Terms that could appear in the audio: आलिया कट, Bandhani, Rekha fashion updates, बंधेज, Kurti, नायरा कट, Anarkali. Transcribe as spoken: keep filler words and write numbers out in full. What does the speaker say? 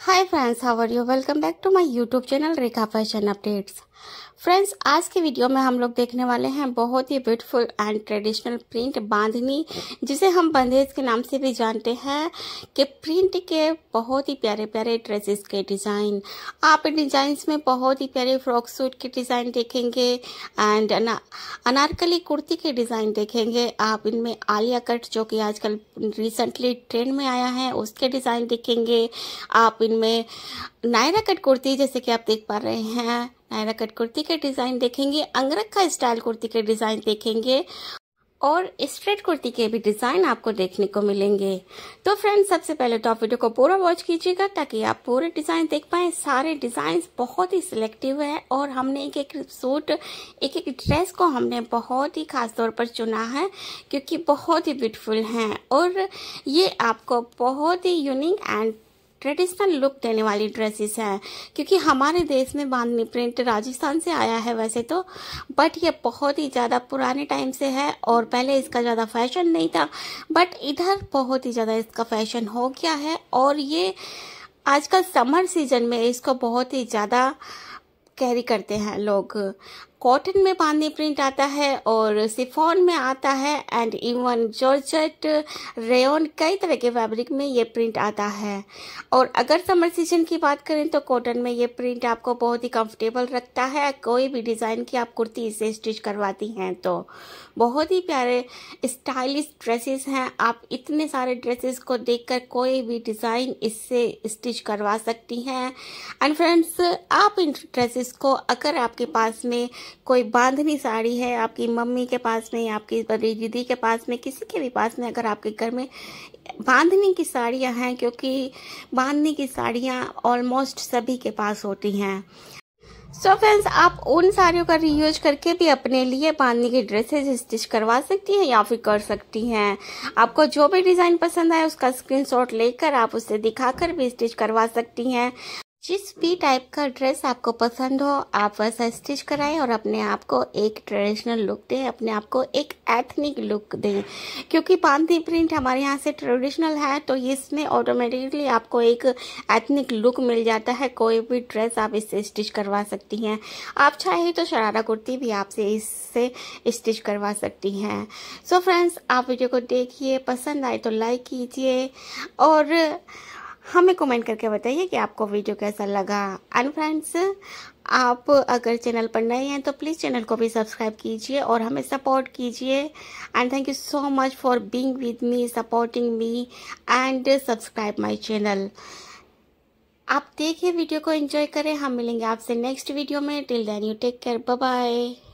Hi friends, how are you. Welcome back to my YouTube channel Rekha fashion updates. Friends, आज के video में हम लोग देखने वाले हैं बहुत ही beautiful and traditional print bandhani, जिसे हम बंधेज के नाम से भी जानते हैं, कि प्रिंट के बहुत ही प्यारे प्यारे ड्रेसेस के डिज़ाइन। आप इन डिज़ाइंस में बहुत ही प्यारे फ्रॉक सूट के डिज़ाइन देखेंगे एंड अनारकली कुर्ती के डिज़ाइन देखेंगे। आप इनमें आलिया कट, जो कि आजकल रिसेंटली ट्रेंड में आया है, उसके डिज़ाइन देखेंगे। आप इनमें नायरा कट कुर्ती, जैसे कि आप देख पा रहे हैं, नायरा कट कुर्ती के डिज़ाइन देखेंगे। अंगरखा स्टाइल कुर्ती के डिज़ाइन देखेंगे और स्ट्रेट कुर्ती के भी डिज़ाइन आपको देखने को मिलेंगे। तो फ्रेंड्स, सबसे पहले तो आप वीडियो को पूरा वॉच कीजिएगा ताकि आप पूरे डिज़ाइन देख पाएँ। सारे डिज़ाइंस बहुत ही सिलेक्टिव है और हमने एक एक सूट, एक एक ड्रेस को हमने बहुत ही खास तौर पर चुना है, क्योंकि बहुत ही ब्यूटीफुल हैं और ये आपको बहुत ही यूनिक एंड ट्रेडिशनल लुक देने वाली ड्रेसेस हैं। क्योंकि हमारे देश में बांधनी प्रिंट राजस्थान से आया है वैसे तो, बट ये बहुत ही ज़्यादा पुराने टाइम से है और पहले इसका ज़्यादा फैशन नहीं था, बट इधर बहुत ही ज़्यादा इसका फैशन हो गया है और ये आजकल समर सीजन में इसको बहुत ही ज़्यादा कैरी करते हैं लोग। कॉटन में बांधनी प्रिंट आता है और सिफॉन में आता है एंड इवन जॉर्जेट, रेयन, कई तरह के फैब्रिक में ये प्रिंट आता है। और अगर समर सीजन की बात करें तो कॉटन में ये प्रिंट आपको बहुत ही कंफर्टेबल रखता है। कोई भी डिज़ाइन की आप कुर्ती इसे स्टिच करवाती हैं तो बहुत ही प्यारे स्टाइलिश ड्रेसेस हैं। आप इतने सारे ड्रेसेस को देखकर कोई भी डिज़ाइन इससे स्टिच करवा सकती हैं। एंड फ्रेंड्स, आप इन ड्रेसेस को, अगर आपके पास में कोई बांधनी साड़ी है, आपकी मम्मी के पास में, आपकी बड़ी दीदी के पास में, किसी के भी पास में, अगर आपके घर में बांधनी की साड़ियां हैं, क्योंकि बांधनी की साड़ियां ऑलमोस्ट सभी के पास होती हैं, सो फ्रेंड्स आप उन साड़ियों का रीयूज करके भी अपने लिए बांधनी की ड्रेसेस स्टिच करवा सकती हैं या फिर कर सकती हैं। आपको जो भी डिज़ाइन पसंद आए उसका स्क्रीनशॉट लेकर आप उससे दिखाकर भी स्टिच करवा सकती हैं। जिस भी टाइप का ड्रेस आपको पसंद हो आप वैसा स्टिच कराएं और अपने आप को एक ट्रेडिशनल लुक दें, अपने आप को एक एथनिक लुक दें। क्योंकि बांधनी प्रिंट हमारे यहाँ से ट्रेडिशनल है तो इसमें ऑटोमेटिकली आपको एक एथनिक लुक मिल जाता है। कोई भी ड्रेस आप इससे स्टिच करवा सकती हैं। आप चाहे तो शरारा कुर्ती भी आपसे इससे स्टिच करवा सकती हैं। सो फ्रेंड्स, आप वीडियो को देखिए, पसंद आए तो लाइक कीजिए और हमें कमेंट करके बताइए कि आपको वीडियो कैसा लगा। एंड फ्रेंड्स, आप अगर चैनल पर नए हैं तो प्लीज़ चैनल को भी सब्सक्राइब कीजिए और हमें सपोर्ट कीजिए। And thank you so much for being with me, supporting me and subscribe my channel. आप देखिए, वीडियो को एंजॉय करें। हम मिलेंगे आपसे नेक्स्ट वीडियो में। Till then you take care, bye bye.